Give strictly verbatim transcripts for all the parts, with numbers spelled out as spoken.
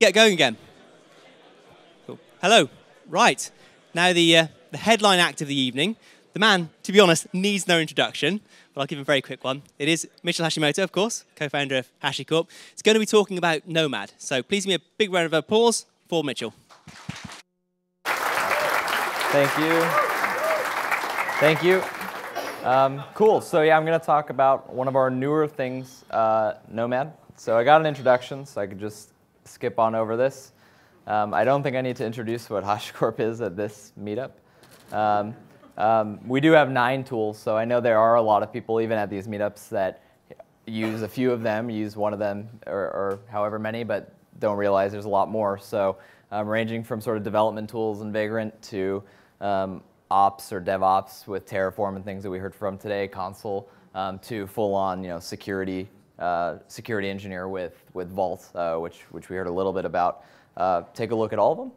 Get going again. Cool. Hello. Right. Now the, uh, the headline act of the evening. The man, to be honest, needs no introduction, but I'll give him a very quick one. It is Mitchell Hashimoto, of course, co-founder of HashiCorp. He's going to be talking about Nomad. So please give me a big round of applause for Mitchell. Thank you. Thank you. Um, cool. So yeah, I'm going to talk about one of our newer things, uh, Nomad. So I got an introduction, so I could just skip on over this. Um, I don't think I need to introduce what HashiCorp is at this meetup. Um, um, we do have nine tools, so I know there are a lot of people, even at these meetups, that use a few of them, use one of them, or, or however many, but don't realize there's a lot more. So um, ranging from sort of development tools in Vagrant to um, ops or DevOps with Terraform and things that we heard from today, Consul, um, to full-on, you know, security uh, security engineer with with Vault, uh, which which we heard a little bit about. Uh, take a look at all of them.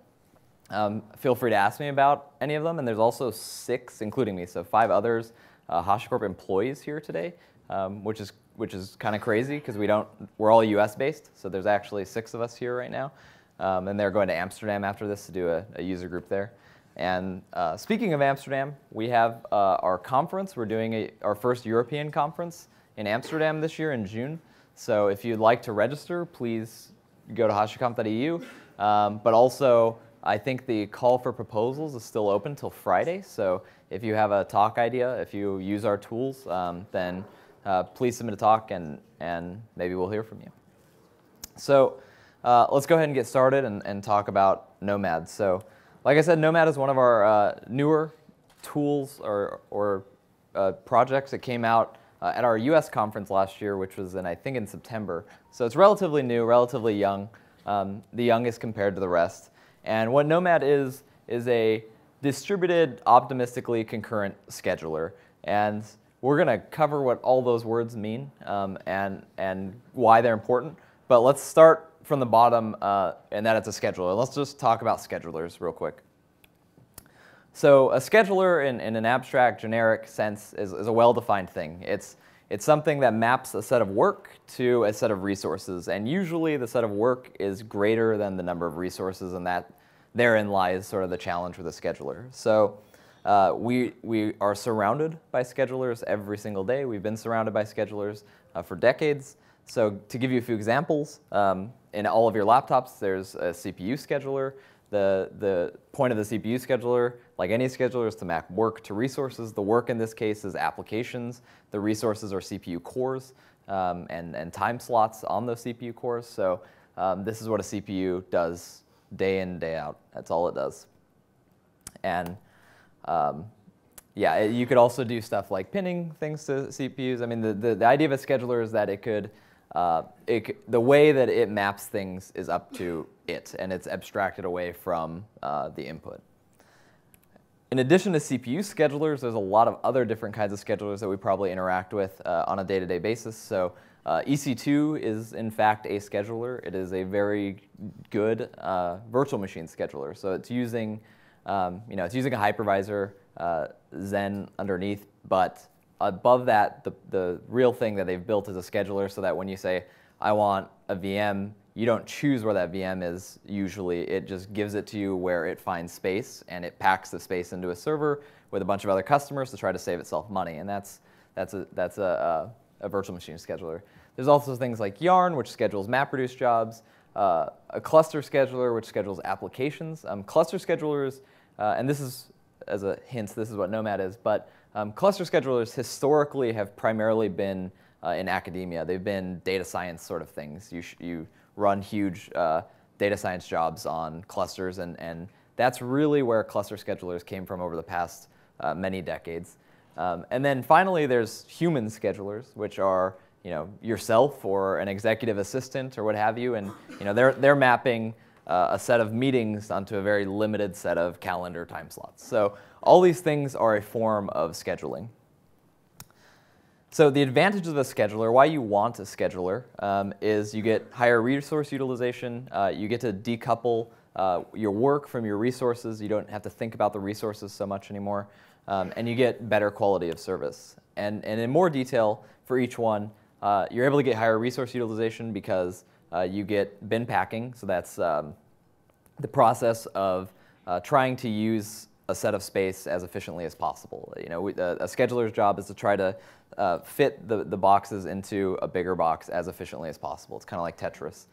Um, feel free to ask me about any of them. And there's also six, including me, so five others, uh, HashiCorp employees here today, um, which is which is kind of crazy because we don't we're all U S based. So there's actually six of us here right now, um, and they're going to Amsterdam after this to do a, a user group there. And uh, speaking of Amsterdam, we have uh, our conference. We're doing a, our first European conference in Amsterdam this year in June. So if you'd like to register, please go to hashiconf dot e u. Um, but also, I think the call for proposals is still open till Friday. So if you have a talk idea, if you use our tools, um, then uh, please submit a talk, and, and maybe we'll hear from you. So uh, let's go ahead and get started and, and talk about Nomad. So like I said, Nomad is one of our uh, newer tools or, or uh, projects that came out uh, at our U S conference last year, which was, in, I think, in September. So it's relatively new, relatively young, um, the youngest compared to the rest. And what Nomad is, is a distributed, optimistically concurrent scheduler. And we're going to cover what all those words mean um, and, and why they're important. But let's start from the bottom, uh, and that it's a scheduler. Let's just talk about schedulers real quick. So a scheduler in, in an abstract, generic sense is, is a well-defined thing. It's, it's something that maps a set of work to a set of resources, and usually the set of work is greater than the number of resources, and that therein lies sort of the challenge with a scheduler. So uh, we, we are surrounded by schedulers every single day. We've been surrounded by schedulers uh, for decades. So to give you a few examples, um, in all of your laptops, there's a C P U scheduler. The, the point of the C P U scheduler, like any scheduler, is to map work to resources. The work in this case is applications. The resources are C P U cores um, and, and time slots on those C P U cores. So um, this is what a C P U does day in, day out. That's all it does. And um, yeah, it, you could also do stuff like pinning things to C P Us. I mean, the, the, the idea of a scheduler is that it could Uh, it, the way that it maps things is up to it, and it's abstracted away from uh, the input. In addition to C P U schedulers, there's a lot of other different kinds of schedulers that we probably interact with uh, on a day-to-day basis. So uh, E C two is, in fact, a scheduler. It is a very good uh, virtual machine scheduler. So it's using, um, you know, it's using a hypervisor, uh, Xen underneath, but above that, the, the real thing that they've built is a scheduler so that when you say, I want a V M, you don't choose where that V M is usually. It just gives it to you where it finds space, and it packs the space into a server with a bunch of other customers to try to save itself money. And that's, that's, a, that's a, a, a virtual machine scheduler. There's also things like YARN, which schedules MapReduce jobs, uh, a cluster scheduler, which schedules applications. Um, cluster schedulers, uh, and this is, as a hint, this is what Nomad is, but Um, cluster schedulers historically have primarily been uh, in academia. They've been data science sort of things. You, sh you run huge uh, data science jobs on clusters, and, and that's really where cluster schedulers came from over the past uh, many decades. Um, and then finally, there's human schedulers, which are, you know, yourself or an executive assistant or what have you, and you know they're they're mapping Uh, a set of meetings onto a very limited set of calendar time slots. So all these things are a form of scheduling. So the advantages of a scheduler, why you want a scheduler, um, is you get higher resource utilization. Uh, you get to decouple uh, your work from your resources. You don't have to think about the resources so much anymore. Um, and you get better quality of service. And, and in more detail for each one, Uh, you're able to get higher resource utilization because uh, you get bin packing. So that's um, the process of uh, trying to use a set of space as efficiently as possible. You know, we, a, a scheduler's job is to try to uh, fit the, the boxes into a bigger box as efficiently as possible. It's kind of like Tetris.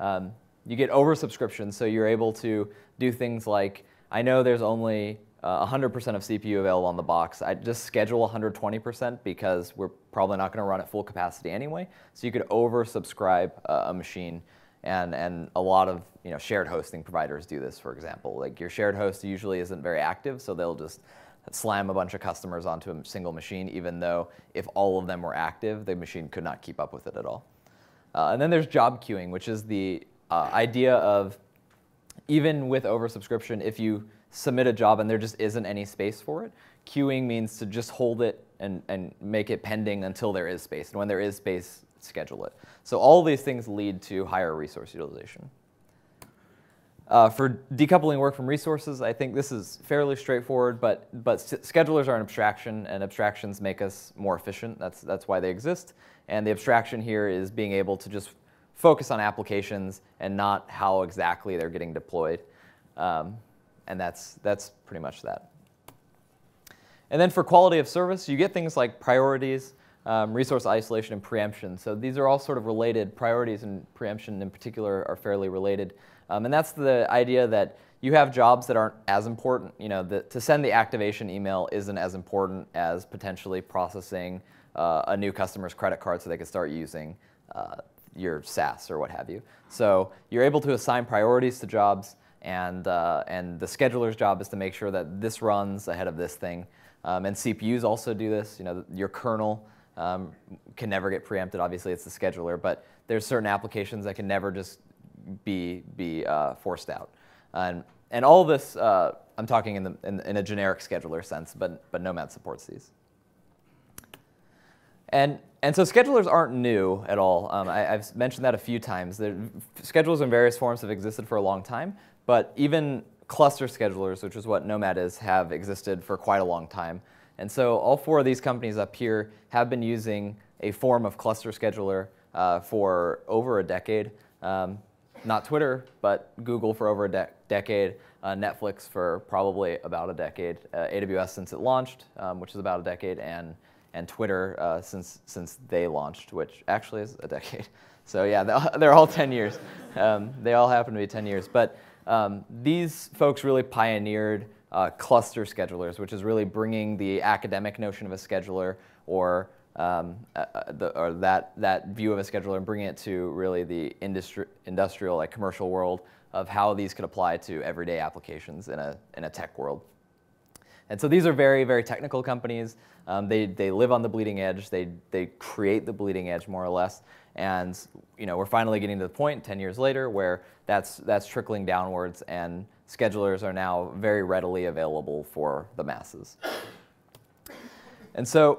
Um, you get oversubscription, so you're able to do things like, I know there's only uh, one hundred percent of C P U available on the box. I just schedule one hundred twenty percent because we're probably not going to run at full capacity anyway. So you could oversubscribe uh, a machine. And, and a lot of you know, shared hosting providers do this, for example. Like your shared host usually isn't very active, so they'll just slam a bunch of customers onto a single machine, even though if all of them were active, the machine could not keep up with it at all. Uh, and then there's job queuing, which is the uh, idea of even with oversubscription, if you submit a job and there just isn't any space for it, queuing means to just hold it and, and make it pending until there is space. And when there is space, schedule it. So all these things lead to higher resource utilization. Uh, for decoupling work from resources, I think this is fairly straightforward, but, but schedulers are an abstraction, and abstractions make us more efficient. That's, that's why they exist. And the abstraction here is being able to just focus on applications and not how exactly they're getting deployed. Um, and that's, that's pretty much that. And then for quality of service, you get things like priorities, Um, resource isolation and preemption. So these are all sort of related. Priorities and preemption in particular are fairly related. Um, and that's the idea that you have jobs that aren't as important. You know, the, to send the activation email isn't as important as potentially processing uh, a new customer's credit card so they can start using uh, your SaaS or what have you. So you're able to assign priorities to jobs, and, uh, and the scheduler's job is to make sure that this runs ahead of this thing. Um, and C P Us also do this. You know, your kernel Um, can never get preempted. Obviously, it's the scheduler, but there's certain applications that can never just be be uh, forced out. And and all this, uh, I'm talking in the in, in a generic scheduler sense, but but Nomad supports these. And and so schedulers aren't new at all. Um, I, I've mentioned that a few times. They're, schedulers in various forms have existed for a long time, but even cluster schedulers, which is what Nomad is, have existed for quite a long time. And so all four of these companies up here have been using a form of cluster scheduler uh, for over a decade. Um, not Twitter, but Google for over a de decade, uh, Netflix for probably about a decade, uh, A W S since it launched, um, which is about a decade, and, and Twitter uh, since, since they launched, which actually is a decade. So yeah, they're all ten years. Um, they all happen to be ten years. But um, these folks really pioneered Uh, cluster schedulers, which is really bringing the academic notion of a scheduler or, um, uh, the, or that, that view of a scheduler and bringing it to really the industri industrial, like commercial world of how these could apply to everyday applications in a, in a tech world. And so these are very, very technical companies. Um, they, they live on the bleeding edge. They, they create the bleeding edge, more or less. And you know, we're finally getting to the point ten years later where that's, that's trickling downwards, and schedulers are now very readily available for the masses. And so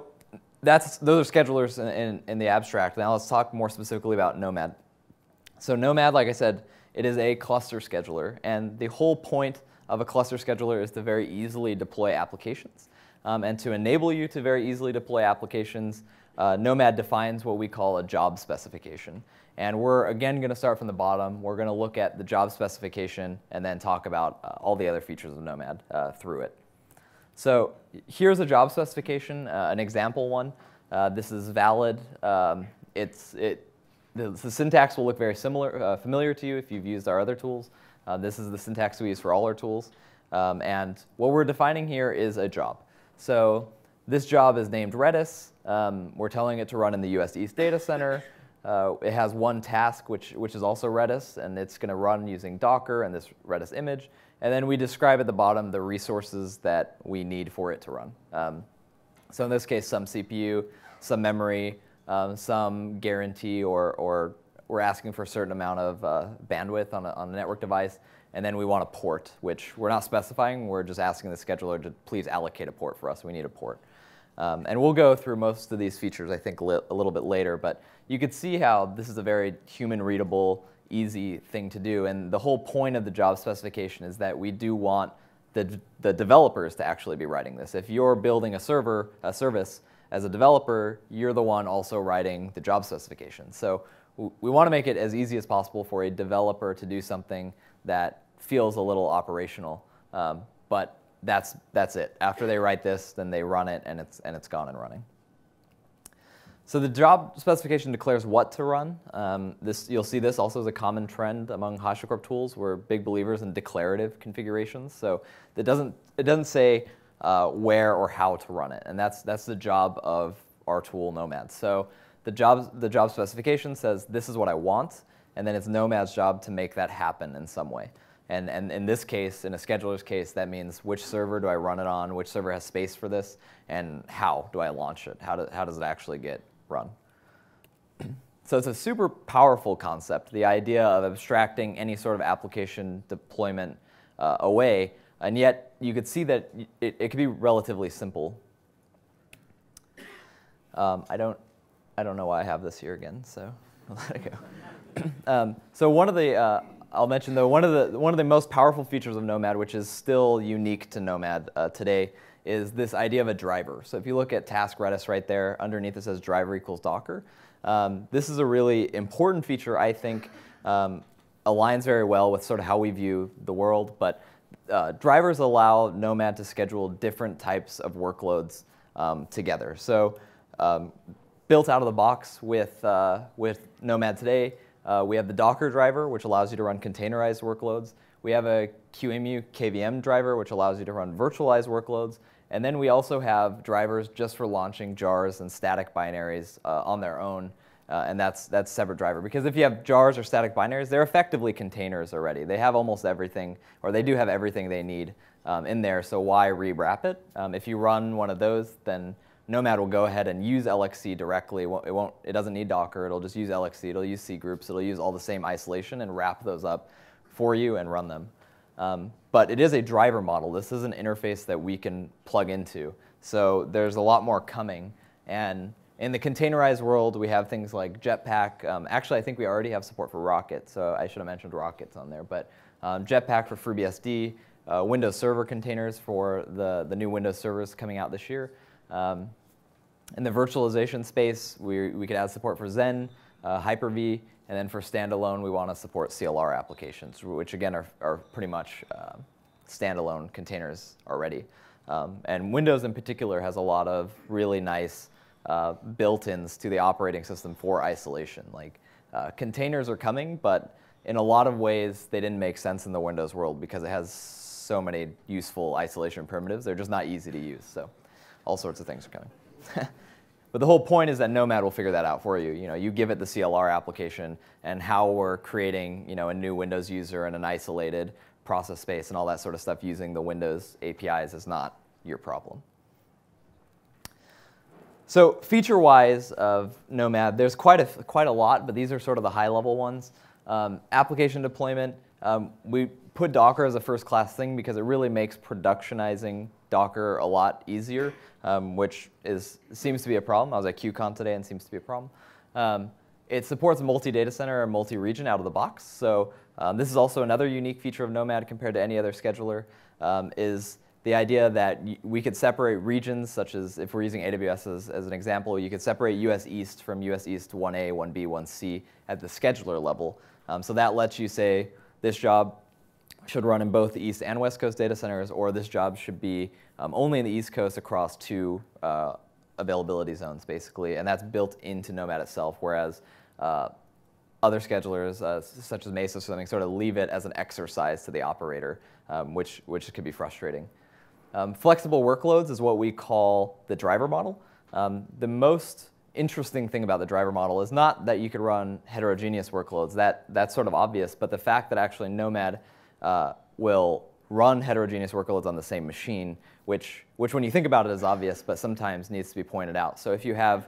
that's, those are schedulers in, in, in the abstract. Now let's talk more specifically about Nomad. So Nomad, like I said, it is a cluster scheduler. And the whole point of a cluster scheduler is to very easily deploy applications. Um, and to enable you to very easily deploy applications, uh, Nomad defines what we call a job specification. And we're, again, going to start from the bottom. We're going to look at the job specification and then talk about uh, all the other features of Nomad uh, through it. So here's a job specification, uh, an example one. Uh, this is valid. Um, it's, it, the, the syntax will look very similar, uh, familiar to you if you've used our other tools. Uh, this is the syntax we use for all our tools. Um, and what we're defining here is a job. So this job is named Redis. Um, we're telling it to run in the U S East Data Center. Uh, it has one task, which, which is also Redis, and it's going to run using Docker and this Redis image. And then we describe at the bottom the resources that we need for it to run. Um, so in this case, some C P U, some memory, um, some guarantee, or, or we're asking for a certain amount of uh, bandwidth on a, on a network device. And then we want a port, which we're not specifying. We're just asking the scheduler to please allocate a port for us. We need a port. Um, and we'll go through most of these features, I think, li a little bit later. But you could see how this is a very human-readable, easy thing to do. And the whole point of the job specification is that we do want the, the developers to actually be writing this. If you're building a server, a service, as a developer, you're the one also writing the job specification. So we want to make it as easy as possible for a developer to do something that feels a little operational. Um, but that's, that's it. After they write this, then they run it, and it's, and it's gone and running. So the job specification declares what to run. Um, this, you'll see this also as a common trend among HashiCorp tools. We're big believers in declarative configurations. So it doesn't, it doesn't say uh, where or how to run it. And that's, that's the job of our tool, Nomad. So the job, the job specification says, this is what I want. And then it's Nomad's job to make that happen in some way. And, and in this case, in a scheduler's case, that means which server do I run it on, which server has space for this, and how do I launch it? How, do, how does it actually get run? So it's a super powerful concept, the idea of abstracting any sort of application deployment uh, away, and yet you could see that it, it could be relatively simple. Um, I don't, I don't know why I have this here again, so I'll let it go. um, so one of the, uh, I'll mention though, one of the one of the most powerful features of Nomad, which is still unique to Nomad uh, today, is this idea of a driver. So if you look at task Redis right there, underneath it says driver equals Docker. Um, this is a really important feature, I think, um, aligns very well with sort of how we view the world. But uh, drivers allow Nomad to schedule different types of workloads um, together. So um, built out of the box with, uh, with Nomad today, uh, we have the Docker driver, which allows you to run containerized workloads. We have a Q E M U K V M driver, which allows you to run virtualized workloads. And then we also have drivers just for launching jars and static binaries uh, on their own, uh, and that's that's separate driver. Because if you have jars or static binaries, they're effectively containers already. They have almost everything, or they do have everything they need um, in there, so why rewrap it? Um, if you run one of those, then Nomad will go ahead and use L X C directly. It won't, it won't, it doesn't need Docker. It'll just use L X C. It'll use C groups. It'll use all the same isolation and wrap those up for you and run them. Um, but it is a driver model. This is an interface that we can plug into. So there's a lot more coming. And in the containerized world, we have things like Jetpack. Um, actually, I think we already have support for Rocket, so I should have mentioned Rocket's on there. But um, Jetpack for FreeBSD, uh, Windows Server containers for the, the new Windows servers coming out this year. Um, in the virtualization space, we, we could add support for Xen, uh, Hyper-V. And then for standalone, we want to support C L R applications, which again are, are pretty much uh, standalone containers already. Um, and Windows in particular has a lot of really nice uh, built-ins to the operating system for isolation. Like uh, containers are coming, but in a lot of ways, they didn't make sense in the Windows world because it has so many useful isolation primitives. They're just not easy to use. So all sorts of things are coming. But the whole point is that Nomad will figure that out for you. You know, you give it the C L R application and how we're creating, you know, a new Windows user and an isolated process space and all that sort of stuff using the Windows A P Is is not your problem. So feature-wise of Nomad, there's quite a, quite a lot, but these are sort of the high-level ones. Um, application deployment, um, we put Docker as a first-class thing because it really makes productionizing Docker a lot easier, um, which is, seems to be a problem. I was at QCon today and seems to be a problem. Um, it supports multi-data center or multi-region out of the box. So um, this is also another unique feature of Nomad compared to any other scheduler, um, is the idea that we could separate regions, such as if we're using A W S as, as an example, you could separate U S East from U S East one A, one B, one C at the scheduler level. Um, so that lets you say this job should run in both the East and West Coast data centers, or this job should be um, only in the East Coast across two uh, availability zones, basically. And that's built into Nomad itself, whereas uh, other schedulers, uh, such as Mesos or something, sort of leave it as an exercise to the operator, um, which, which could be frustrating. Um, flexible workloads is what we call the driver model. Um, the most interesting thing about the driver model is not that you could run heterogeneous workloads. That, that's sort of obvious, but the fact that actually Nomad Uh, will run heterogeneous workloads on the same machine, which, which when you think about it is obvious, but sometimes needs to be pointed out. So if you have,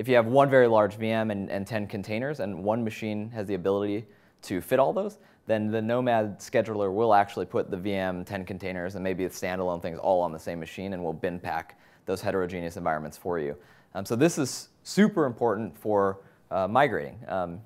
if you have one very large V M and, and ten containers, and one machine has the ability to fit all those, then the Nomad scheduler will actually put the V M, ten containers, and maybe the standalone things all on the same machine, and will bin pack those heterogeneous environments for you. Um, so this is super important for uh, migrating. Um,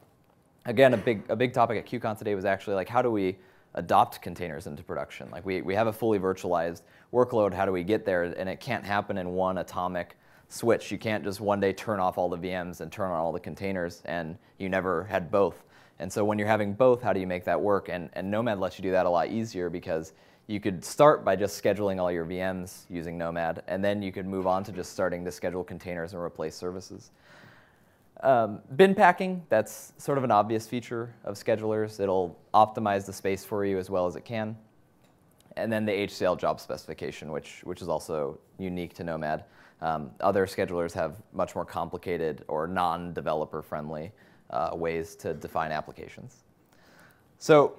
again, a big, a big topic at QCon today was actually like, how do we adopt containers into production? Like we, we have a fully virtualized workload, how do we get there? And it can't happen in one atomic switch. You can't just one day turn off all the V Ms and turn on all the containers, and you never had both. And so when you're having both, how do you make that work? And, and Nomad lets you do that a lot easier, because you could start by just scheduling all your V Ms using Nomad, and then you could move on to just starting to schedule containers and replace services. Um, bin packing, that's sort of an obvious feature of schedulers. It'll optimize the space for you as well as it can. And then the H C L job specification, which, which is also unique to Nomad. Um, other schedulers have much more complicated or non-developer friendly uh, ways to define applications. So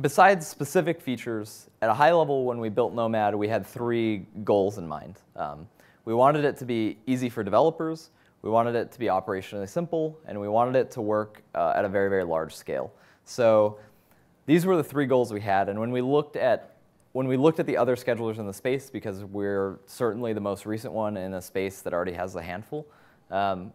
besides specific features, at a high level when we built Nomad, we had three goals in mind. Um, we wanted it to be easy for developers, we wanted it to be operationally simple, and we wanted it to work uh, at a very, very large scale. So these were the three goals we had, and when we looked at when we looked at the other schedulers in the space, because we're certainly the most recent one in a space that already has a handful, um,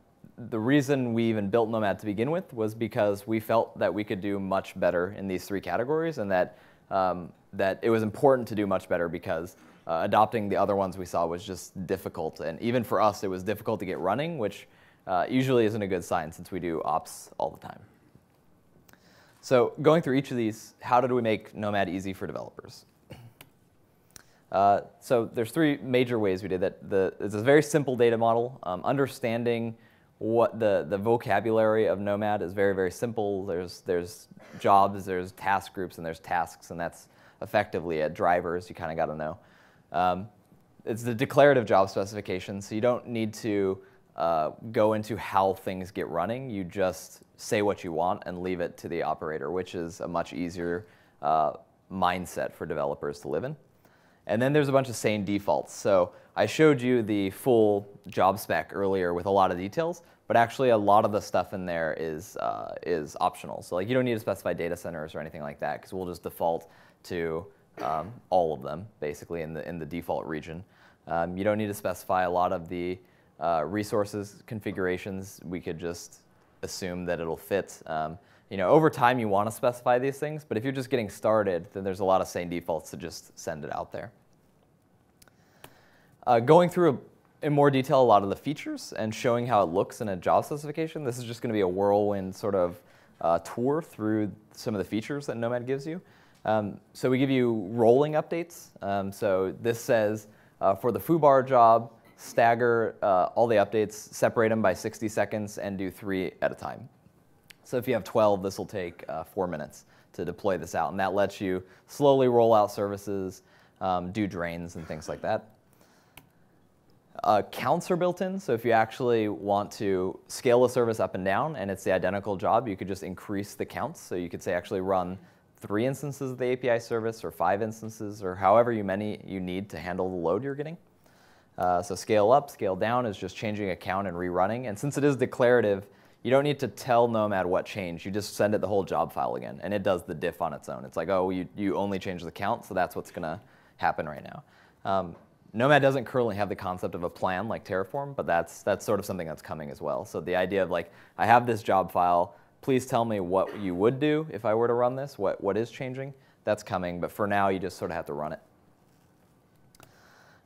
the reason we even built Nomad to begin with was because we felt that we could do much better in these three categories, and that um, that it was important to do much better, because uh, adopting the other ones we saw was just difficult, and even for us it was difficult to get running, which uh, usually isn't a good sign since we do ops all the time. So going through each of these, how did we make Nomad easy for developers? Uh, so there's three major ways we did that. The, it's a very simple data model. Um, understanding what the, the vocabulary of Nomad is very, very simple. There's, there's jobs, there's task groups, and there's tasks, and that's effectively it. Drivers, you kind of got to know. Um, it's the declarative job specification, so you don't need to uh, go into how things get running. You just say what you want and leave it to the operator, which is a much easier uh, mindset for developers to live in. And then there's a bunch of sane defaults. So I showed you the full job spec earlier with a lot of details, but actually a lot of the stuff in there is, uh, is optional. So like, you don't need to specify data centers or anything like that, because we'll just default to um, all of them, basically, in the, in the default region. Um, you don't need to specify a lot of the uh, resources configurations. We could just assume that it'll fit. Um, You know, over time you want to specify these things, but if you're just getting started, then there's a lot of sane defaults to just send it out there. Uh, going through a, in more detail a lot of the features and showing how it looks in a job specification, this is just going to be a whirlwind sort of uh, tour through some of the features that Nomad gives you. Um, so we give you rolling updates. Um, so this says uh, for the foobar job, stagger uh, all the updates, separate them by sixty seconds, and do three at a time. So if you have twelve, this will take uh, four minutes to deploy this out. And that lets you slowly roll out services, um, do drains and things like that. Uh, counts are built in. So if you actually want to scale a service up and down and it's the identical job, you could just increase the counts. So you could say actually run three instances of the A P I service or five instances or however many you need to handle the load you're getting. Uh, so scale up, scale down is just changing a count and rerunning. And since it is declarative, you don't need to tell Nomad what changed. You just send it the whole job file again, and it does the diff on its own. It's like, oh, you, you only changed the count, so that's what's going to happen right now. Um, Nomad doesn't currently have the concept of a plan like Terraform, but that's, that's sort of something that's coming as well. So the idea of like, I have this job file. Please tell me what you would do if I were to run this, what, what is changing. That's coming, but for now, you just sort of have to run it.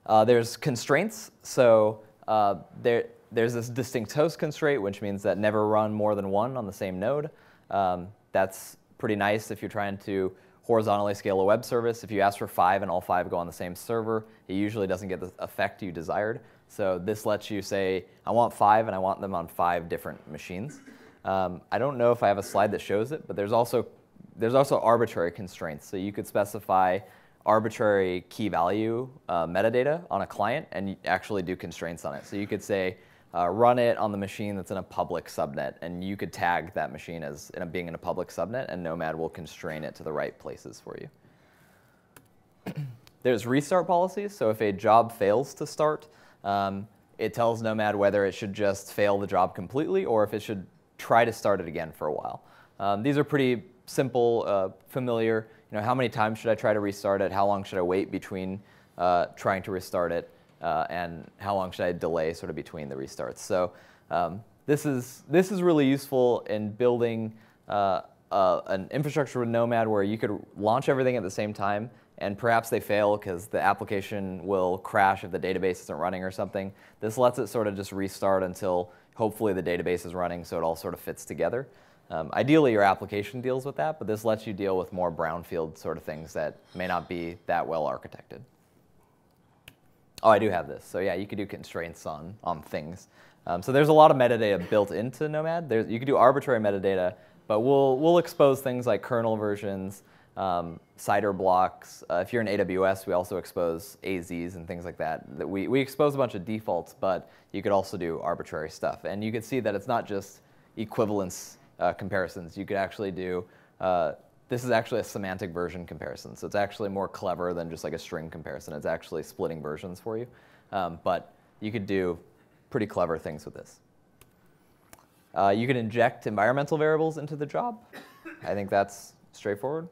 Uh, there's constraints. So uh, there... There's this distinct host constraint, which means that never run more than one on the same node. Um, that's pretty nice if you're trying to horizontally scale a web service. If you ask for five and all five go on the same server, it usually doesn't get the effect you desired. So this lets you say, I want five and I want them on five different machines. Um, I don't know if I have a slide that shows it, but there's also, there's also arbitrary constraints. So you could specify arbitrary key value uh, metadata on a client and actually do constraints on it. So you could say, Uh, run it on the machine that's in a public subnet, and you could tag that machine as in a, being in a public subnet, and Nomad will constrain it to the right places for you. There's restart policies, so if a job fails to start, um, it tells Nomad whether it should just fail the job completely or if it should try to start it again for a while. Um, these are pretty simple, uh, familiar. You know, how many times should I try to restart it? How long should I wait between uh, trying to restart it? Uh, and how long should I delay sort of between the restarts? So um, this is this is really useful in building uh, uh, an infrastructure with Nomad where you could launch everything at the same time and perhaps they fail because the application will crash if the database isn't running or something. This lets it sort of just restart until hopefully the database is running so it all sort of fits together. Um, ideally, your application deals with that, but this lets you deal with more brownfield sort of things that may not be that well architected. Oh, I do have this. So yeah, you could do constraints on, on things. Um, so there's a lot of metadata built into Nomad. There's, you could do arbitrary metadata, but we'll, we'll expose things like kernel versions, um, CIDR blocks. Uh, if you're in A W S, we also expose A Zs and things like that. that we, we expose a bunch of defaults, but you could also do arbitrary stuff. And you can see that it's not just equivalence uh, comparisons. You could actually do, uh, this is actually a semantic version comparison. So it's actually more clever than just like a string comparison. It's actually splitting versions for you. Um, but you could do pretty clever things with this. Uh, you can inject environmental variables into the job. I think that's straightforward.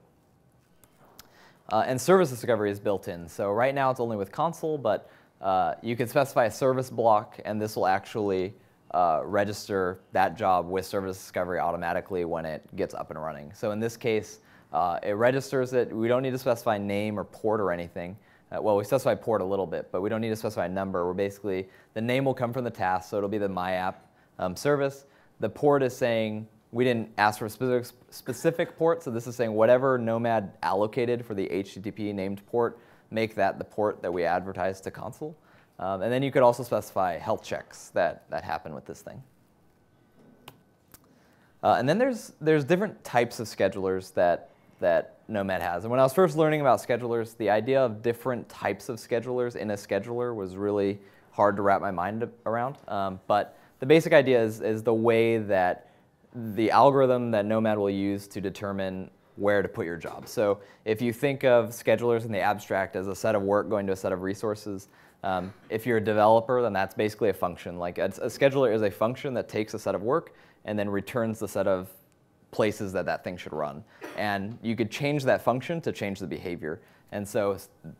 Uh, and service discovery is built in. So right now it's only with Consul, but uh, you can specify a service block, and this will actually uh, register that job with service discovery automatically when it gets up and running. So in this case, uh, it registers it. We don't need to specify name or port or anything. Uh, well, we specify port a little bit, but we don't need to specify a number. We're basically, the name will come from the task, so it'll be the MyApp um, service. The port is saying, we didn't ask for a specific, specific port, so this is saying whatever Nomad allocated for the H T T P named port, make that the port that we advertise to Consul. Um, and then you could also specify health checks that, that happen with this thing. Uh, and then there's, there's different types of schedulers that, that Nomad has. And when I was first learning about schedulers, the idea of different types of schedulers in a scheduler was really hard to wrap my mind around. Um, but the basic idea is, is the way that the algorithm that Nomad will use to determine where to put your job. So if you think of schedulers in the abstract as a set of work going to a set of resources, um, if you're a developer, then that's basically a function. Like a, a scheduler is a function that takes a set of work and then returns the set of places that that thing should run. And you could change that function to change the behavior. And so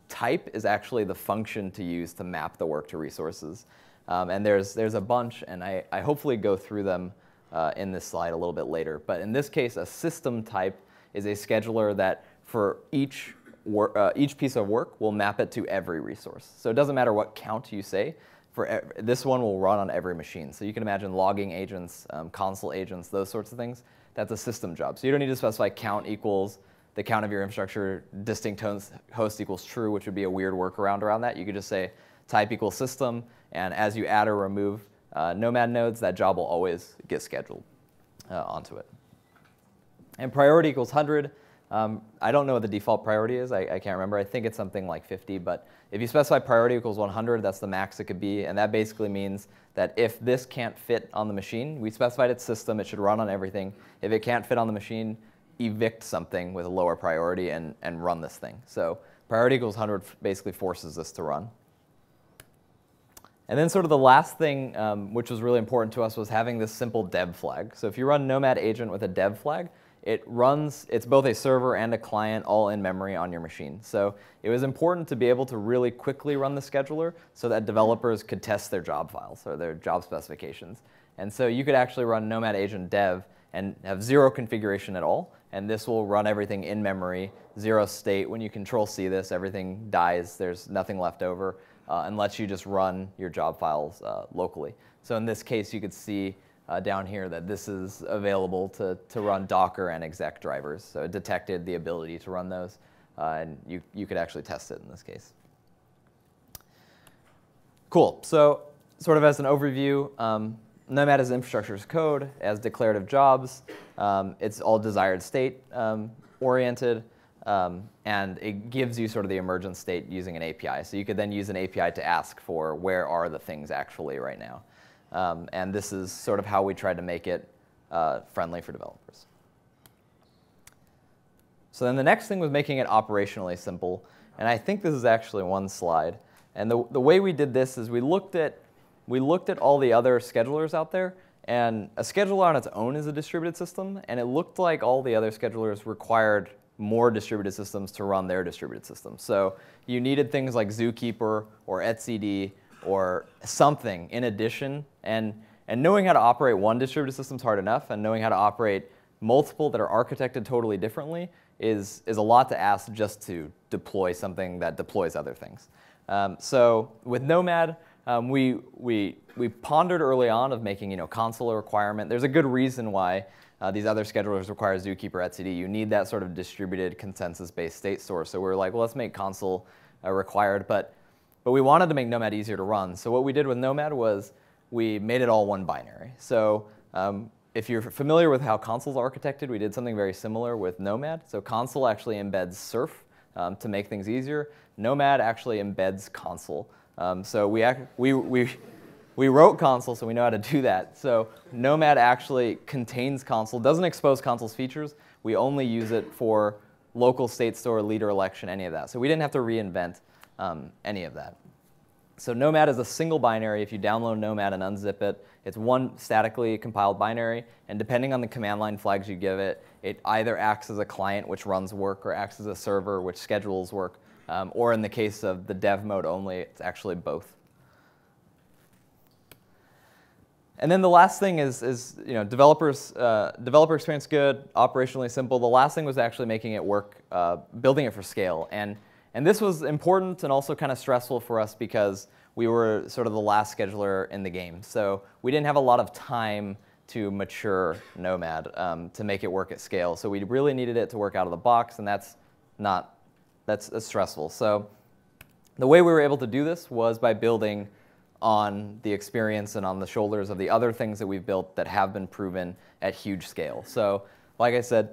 type is actually the function to use to map the work to resources. Um, and there's, there's a bunch, and I, I hopefully go through them uh, in this slide a little bit later. But in this case, a system type is a scheduler that for each, wor uh, each piece of work will map it to every resource. So it doesn't matter what count you say. For every, this one will run on every machine. So you can imagine logging agents, um, console agents, those sorts of things. That's a system job. So you don't need to specify count equals the count of your infrastructure, distinct host equals true, which would be a weird workaround around that. You could just say type equals system, and as you add or remove uh, Nomad nodes, that job will always get scheduled uh, onto it. And priority equals one hundred. Um, I don't know what the default priority is. I, I can't remember. I think it's something like fifty. But if you specify priority equals one hundred, that's the max it could be. And that basically means that if this can't fit on the machine, we specified its system. It should run on everything. If it can't fit on the machine, evict something with a lower priority and, and run this thing. So priority equals one hundred basically forces this to run. And then sort of the last thing, um, which was really important to us, was having this simple dev flag. So if you run Nomad agent with a dev flag, it runs, it's both a server and a client all in memory on your machine. So it was important to be able to really quickly run the scheduler so that developers could test their job files or their job specifications. And so you could actually run Nomad agent dev and have zero configuration at all. And this will run everything in memory, zero state. When you control C this, everything dies. There's nothing left over uh, unless you just run your job files uh, locally. So in this case, you could see Uh, down here that this is available to, to run Docker and exec drivers. So it detected the ability to run those, uh, and you, you could actually test it in this case. Cool. So sort of as an overview, um, Nomad is infrastructure as code, as declarative jobs. Um, it's all desired state um, oriented, um, and it gives you sort of the emergent state using an A P I. So you could then use an A P I to ask for where are the things actually right now. Um, and this is sort of how we tried to make it uh, friendly for developers. So then the next thing was making it operationally simple. And I think this is actually one slide. And the, the way we did this is we looked at, we looked at all the other schedulers out there. And a scheduler on its own is a distributed system. And it looked like all the other schedulers required more distributed systems to run their distributed system. So you needed things like Zookeeper or etcd or something in addition. And, and knowing how to operate one distributed system is hard enough, and knowing how to operate multiple that are architected totally differently is, is a lot to ask just to deploy something that deploys other things. Um, so with Nomad, um, we, we, we pondered early on of making, you know, Consul a requirement. There's a good reason why uh, these other schedulers require Zookeeper, etcd. You need that sort of distributed consensus-based state store. So we were like, well, let's make Consul uh, required. But, but we wanted to make Nomad easier to run. So what we did with Nomad was we made it all one binary. So um, if you're familiar with how Consul's architected, we did something very similar with Nomad. So Consul actually embeds Serf um, to make things easier. Nomad actually embeds Consul. Um, so we, we, we, we wrote Consul, so we know how to do that. So Nomad actually contains Consul, doesn't expose Consul's features. We only use it for local state store, leader election, any of that. So we didn't have to reinvent um, any of that. So Nomad is a single binary. If you download Nomad and unzip it, it's one statically compiled binary. And depending on the command line flags you give it, it either acts as a client, which runs work, or acts as a server, which schedules work. Um, or in the case of the dev mode only, it's actually both. And then the last thing is, is you know, developers, uh, developer experience good, operationally simple. The last thing was actually making it work, uh, building it for scale. And And this was important and also kind of stressful for us because we were sort of the last scheduler in the game. So we didn't have a lot of time to mature Nomad um, to make it work at scale. So we really needed it to work out of the box, and that's not, that's, that's stressful. So the way we were able to do this was by building on the experience and on the shoulders of the other things that we've built that have been proven at huge scale. So like I said,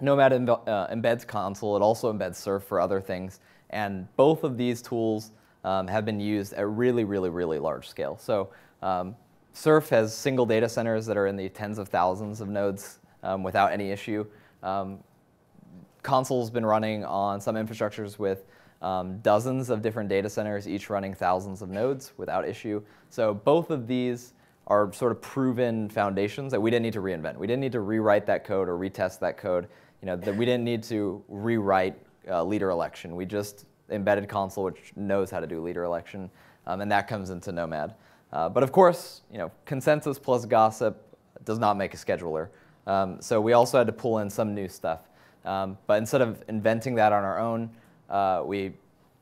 Nomad uh, embeds Consul. It also embeds Serf for other things. And both of these tools um, have been used at really, really, really large scale. So um, Serf has single data centers that are in the tens of thousands of nodes um, without any issue. Um, Consul's been running on some infrastructures with um, dozens of different data centers, each running thousands of nodes without issue. So both of these are sort of proven foundations that we didn't need to reinvent. We didn't need to rewrite that code or retest that code. You know, that we didn't need to rewrite uh, leader election. We just embedded Consul, which knows how to do leader election, um, and that comes into Nomad. Uh, but of course, you know, consensus plus gossip does not make a scheduler. Um, so we also had to pull in some new stuff. Um, but instead of inventing that on our own, uh, we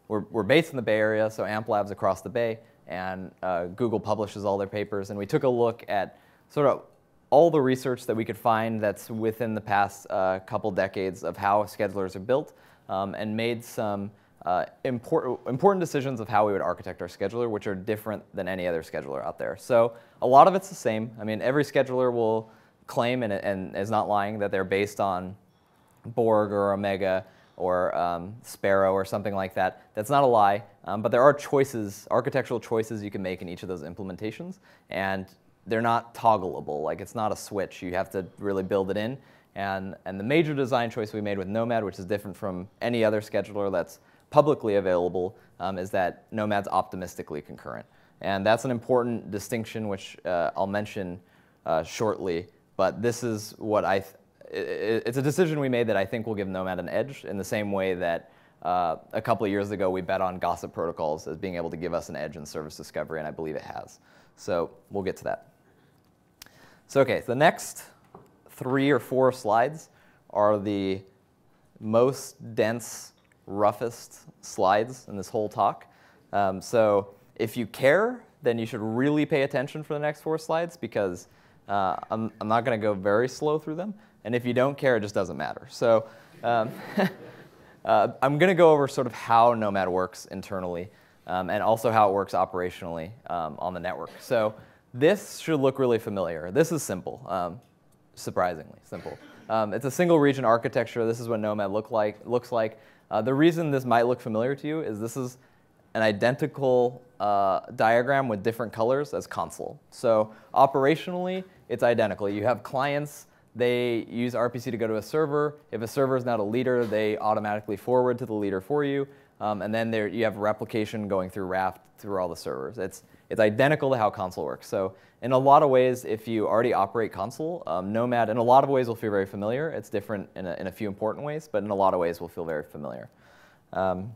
we're, we're based in the Bay Area, so Amp Labs across the Bay, and uh, Google publishes all their papers. And we took a look at sort of all the research that we could find that's within the past uh, couple decades of how schedulers are built, um, and made some uh, import important decisions of how we would architect our scheduler, which are different than any other scheduler out there. So a lot of it's the same. I mean, every scheduler will claim, and, and is not lying, that they're based on Borg or Omega or um, Sparrow or something like that. That's not a lie, um, but there are choices, architectural choices you can make in each of those implementations. And they're not toggleable. Like, it's not a switch. You have to really build it in. And, and the major design choice we made with Nomad, which is different from any other scheduler that's publicly available, um, is that Nomad's optimistically concurrent. And that's an important distinction, which uh, I'll mention uh, shortly. But this is what I, th it's a decision we made that I think will give Nomad an edge, in the same way that uh, a couple of years ago we bet on gossip protocols as being able to give us an edge in service discovery, and I believe it has. So we'll get to that. So okay, so the next three or four slides are the most dense, roughest slides in this whole talk. Um, so if you care, then you should really pay attention for the next four slides, because uh, I'm, I'm not going to go very slow through them. And if you don't care, it just doesn't matter. So um, uh, I'm going to go over sort of how Nomad works internally, um, and also how it works operationally um, on the network. So this should look really familiar. This is simple, um, surprisingly simple. Um, it's a single region architecture. This is what Nomad look like, looks like. Uh, the reason this might look familiar to you is this is an identical uh, diagram with different colors as Consul. So operationally, it's identical. You have clients. They use R P C to go to a server. If a server is not a leader, they automatically forward to the leader for you. Um, and then there, you have replication going through raft through all the servers. It's, it's identical to how Consul works. So in a lot of ways, if you already operate Consul, um, Nomad in a lot of ways will feel very familiar. It's different in a, in a few important ways, but in a lot of ways will feel very familiar. Um,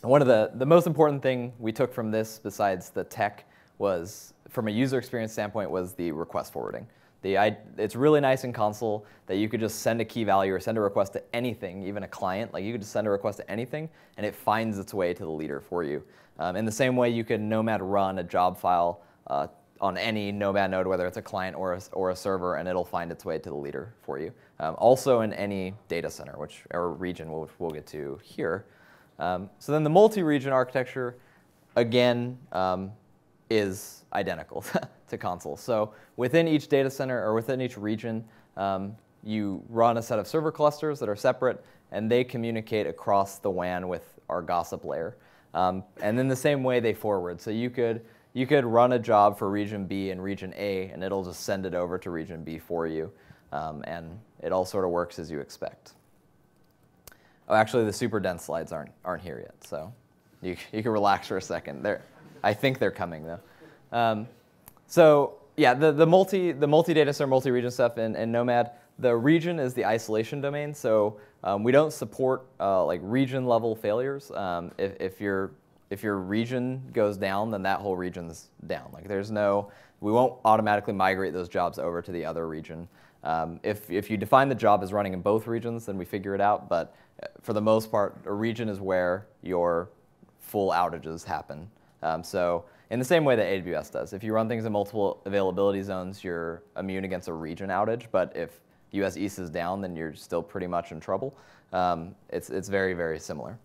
one of the, the most important thing we took from this, besides the tech, was from a user experience standpoint, was the request forwarding. The, it's really nice in Consul that you could just send a key value or send a request to anything, even a client. Like you could just send a request to anything, and it finds its way to the leader for you. Um, in the same way, you can Nomad run a job file uh, on any Nomad node, whether it's a client or a, or a server, and it'll find its way to the leader for you. Um, also in any data center, which or region we'll, we'll get to here. Um, so then the multi-region architecture, again, um, is identical to Consul. So within each data center or within each region, um, you run a set of server clusters that are separate, and they communicate across the W A N with our gossip layer. Um, and in the same way, they forward. So you could you could run a job for region B and region A, and it'll just send it over to region B for you, um, and it all sort of works as you expect. Oh, actually, the super dense slides aren't aren't here yet, so you you can relax for a second there. I think they're coming though. Um, so yeah, the, the multi the multi-data center, multi-region stuff in, in Nomad, the region is the isolation domain. So um, we don't support uh, like region level failures. Um, if, if your if your region goes down, then that whole region's down. Like there's no, we won't automatically migrate those jobs over to the other region. Um, if if you define the job as running in both regions, then we figure it out. But for the most part, a region is where your full outages happen. Um, so in the same way that A W S does, if you run things in multiple availability zones, you're immune against a region outage. But if U S East is down, then you're still pretty much in trouble. Um, it's, it's very, very similar.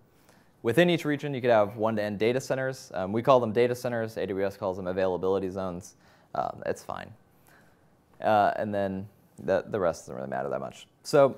Within each region, you could have one-to-n data centers. Um, we call them data centers. A W S calls them availability zones. Uh, it's fine. Uh, and then the, the rest doesn't really matter that much. So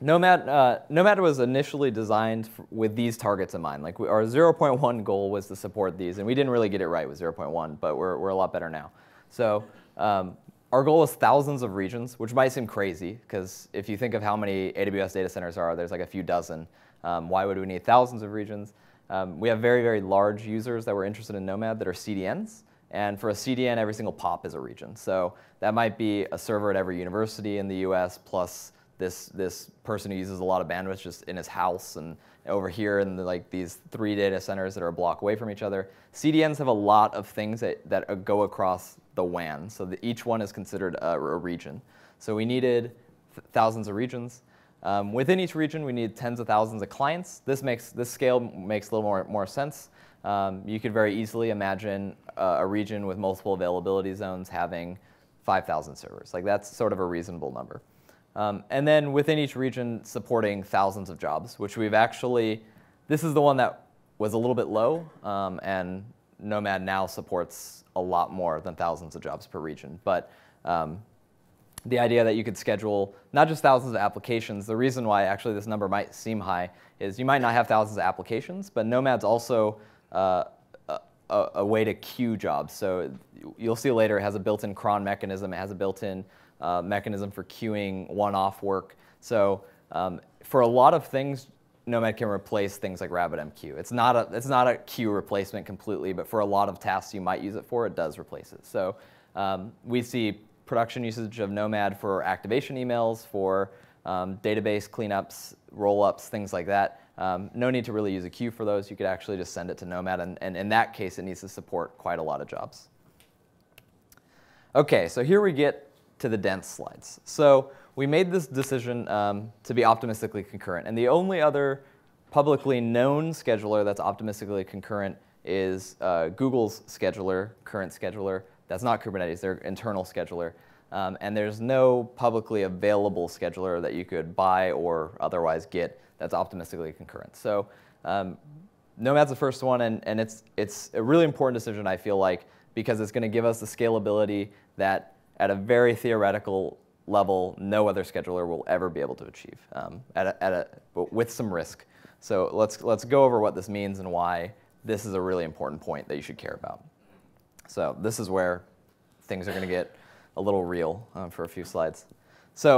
Nomad, uh, Nomad was initially designed with these targets in mind. Like we, our zero point one goal was to support these, and we didn't really get it right with zero point one, but we're, we're a lot better now. So um, our goal is thousands of regions, which might seem crazy, because if you think of how many A W S data centers are, there's like a few dozen. Um, why would we need thousands of regions? Um, we have very, very large users that were interested in Nomad that are C D Ns. And for a C D N, every single pop is a region. So that might be a server at every university in the U S plus This, this person who uses a lot of bandwidth just in his house and over here in the, like these three data centers that are a block away from each other. C D Ns have a lot of things that, that go across the W A N, so the, each one is considered a, a region. So we needed th thousands of regions. Um, within each region, we need tens of thousands of clients. This, makes, this scale makes a little more, more sense. Um, you could very easily imagine uh, a region with multiple availability zones having five thousand servers. Like that's sort of a reasonable number. Um, and then within each region, supporting thousands of jobs, which we've actually, this is the one that was a little bit low, um, and Nomad now supports a lot more than thousands of jobs per region. But um, the idea that you could schedule not just thousands of applications, the reason why actually this number might seem high is you might not have thousands of applications, but Nomad's also uh, a, a way to queue jobs. So you'll see later it has a built-in cron mechanism, it has a built-in Uh, mechanism for queuing one-off work. So um, for a lot of things, Nomad can replace things like RabbitMQ. It's not a it's not a queue replacement completely, but for a lot of tasks you might use it for, it does replace it. So um, we see production usage of Nomad for activation emails, for um, database cleanups, roll-ups, things like that. Um, no need to really use a queue for those. You could actually just send it to Nomad, and, and in that case, it needs to support quite a lot of jobs. Okay, so here we get to the dense slides. So we made this decision um, to be optimistically concurrent. And the only other publicly known scheduler that's optimistically concurrent is uh, Google's scheduler, current scheduler. That's not Kubernetes, their internal scheduler. Um, and there's no publicly available scheduler that you could buy or otherwise get that's optimistically concurrent. So um, Nomad's the first one, and, and it's, it's a really important decision, I feel like, because it's going to give us the scalability that at a very theoretical level, no other scheduler will ever be able to achieve, um, at a, at a, with some risk. So let's, let's go over what this means and why this is a really important point that you should care about. So this is where things are going to get a little real um, for a few slides. So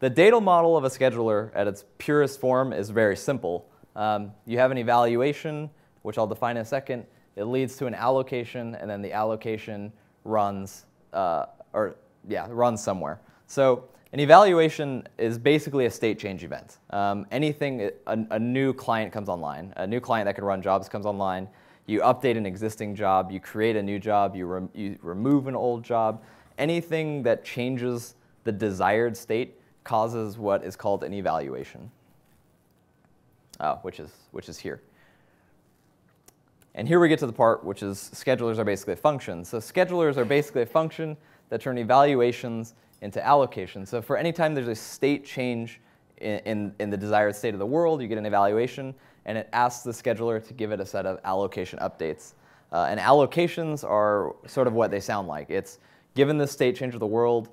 the data model of a scheduler at its purest form is very simple. Um, you have an evaluation, which I'll define in a second. It leads to an allocation, and then the allocation runs uh, or yeah, run somewhere. So an evaluation is basically a state change event. Um, anything, a, a new client comes online, a new client that can run jobs comes online, you update an existing job, you create a new job, you, re you remove an old job, anything that changes the desired state causes what is called an evaluation, uh, which is which is here. And here we get to the part which is schedulers are basically a function. So schedulers are basically a function that turn evaluations into allocations. So for any time there's a state change in, in, in the desired state of the world, you get an evaluation, and it asks the scheduler to give it a set of allocation updates. Uh, and allocations are sort of what they sound like. It's given the state change of the world,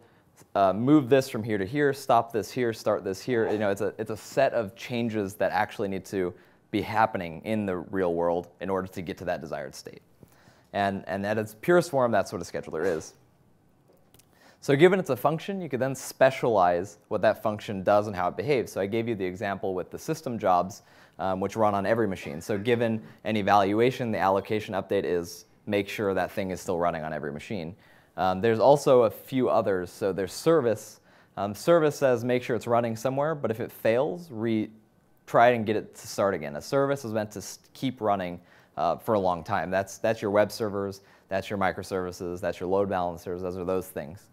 uh, move this from here to here, stop this here, start this here. You know, it's a, it's a set of changes that actually need to be happening in the real world in order to get to that desired state. And, and at its purest form, that's what a scheduler is. So given it's a function, you could then specialize what that function does and how it behaves. So I gave you the example with the system jobs, um, which run on every machine. So given an evaluation, the allocation update is make sure that thing is still running on every machine. Um, there's also a few others. So there's service. Um, service says make sure it's running somewhere, but if it fails, re try and get it to start again. A service is meant to keep running uh, for a long time. That's, that's your web servers, that's your microservices, that's your load balancers, those are those things.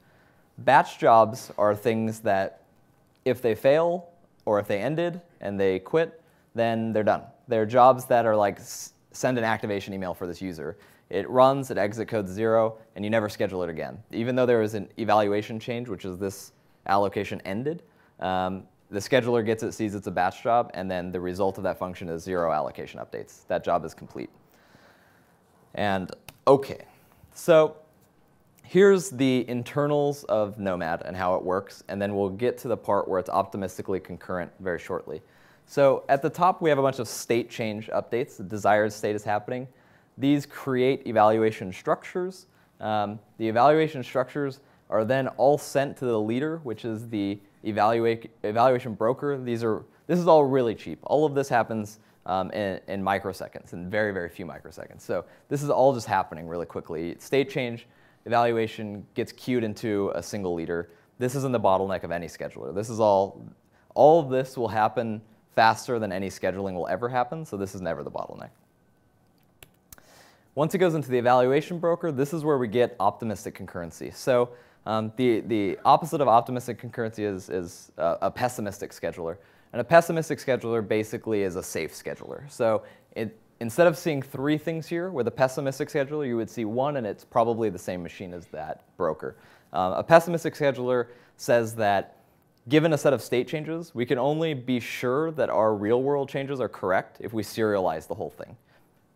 Batch jobs are things that if they fail or if they ended and they quit, then they're done. They're jobs that are like send an activation email for this user. It runs, it exit codes zero, and you never schedule it again. Even though there was an evaluation change, which is this allocation ended, um, the scheduler gets it, sees it's a batch job, and then the result of that function is zero allocation updates. That job is complete. And OK, so here's the internals of Nomad and how it works, and then we'll get to the part where it's optimistically concurrent very shortly. So at the top, we have a bunch of state change updates. The desired state is happening. These create evaluation structures. Um, the evaluation structures are then all sent to the leader, which is the Evaluate, evaluation broker. These are, this is all really cheap. All of this happens um, in, in microseconds, in very, very few microseconds. So this is all just happening really quickly. State change, evaluation gets queued into a single leader. This isn't the bottleneck of any scheduler. This is all, all of this will happen faster than any scheduling will ever happen, so this is never the bottleneck. Once it goes into the evaluation broker, this is where we get optimistic concurrency. So Um, the, the opposite of optimistic concurrency is, is uh, a pessimistic scheduler. And a pessimistic scheduler basically is a safe scheduler. So it, instead of seeing three things here, with a pessimistic scheduler, you would see one, and it's probably the same machine as that broker. Um, a pessimistic scheduler says that given a set of state changes, we can only be sure that our real world changes are correct if we serialize the whole thing.